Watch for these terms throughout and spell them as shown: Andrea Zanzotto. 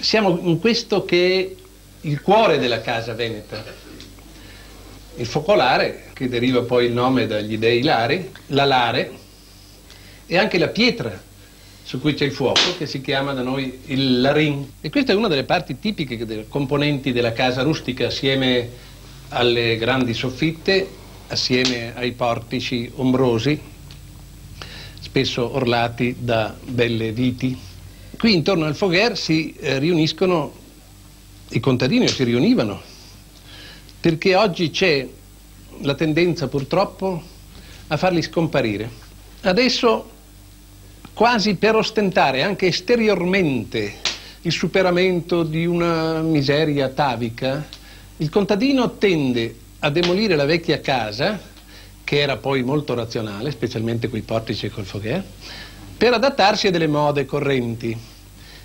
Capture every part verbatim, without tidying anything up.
siamo in questo che è il cuore della casa veneta. Il focolare, che deriva poi il nome dagli dei Lari, l'alare, e anche la pietra su cui c'è il fuoco, che si chiama da noi il larin. E questa è una delle parti tipiche, delle componenti della casa rustica, assieme alle grandi soffitte, assieme ai portici ombrosi, spesso orlati da belle viti. Qui intorno al foguer si eh, riuniscono i contadini, o si riunivano, perché oggi c'è la tendenza purtroppo a farli scomparire. Adesso, quasi per ostentare anche esteriormente il superamento di una miseria atavica, il contadino tende a demolire la vecchia casa, che era poi molto razionale, specialmente coi portici e col foguer, per adattarsi a delle mode correnti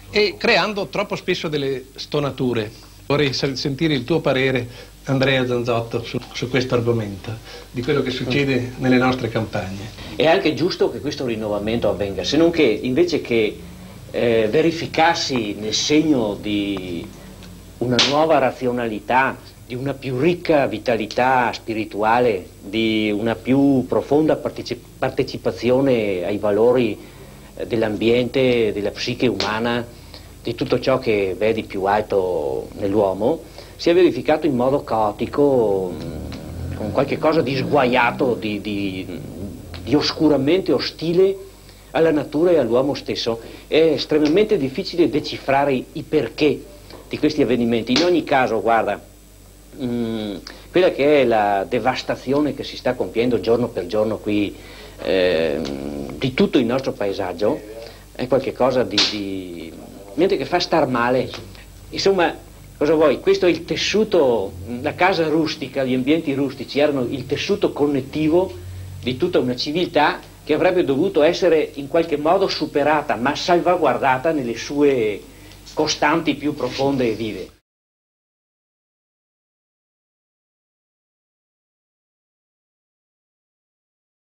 e creando troppo spesso delle stonature. Vorrei sentire il tuo parere, Andrea Zanzotto, su, su questo argomento, di quello che succede nelle nostre campagne. È anche giusto che questo rinnovamento avvenga, se non che invece che eh, verificarsi nel segno di una nuova razionalità, di una più ricca vitalità spirituale, di una più profonda parteci- partecipazione ai valori eh, dell'ambiente, della psiche umana, di tutto ciò che vedi più alto nell'uomo, si è verificato in modo caotico, con qualche cosa di sguaiato, di, di, di oscuramente ostile alla natura e all'uomo stesso. È estremamente difficile decifrare i perché di questi avvenimenti. In ogni caso, guarda, mh, quella che è la devastazione che si sta compiendo giorno per giorno qui eh, di tutto il nostro paesaggio è qualcosa di, di... niente che fa star male. Insomma, cosa vuoi? Questo è il tessuto, la casa rustica, gli ambienti rustici erano il tessuto connettivo di tutta una civiltà che avrebbe dovuto essere in qualche modo superata, ma salvaguardata nelle sue costanti più profonde e vive.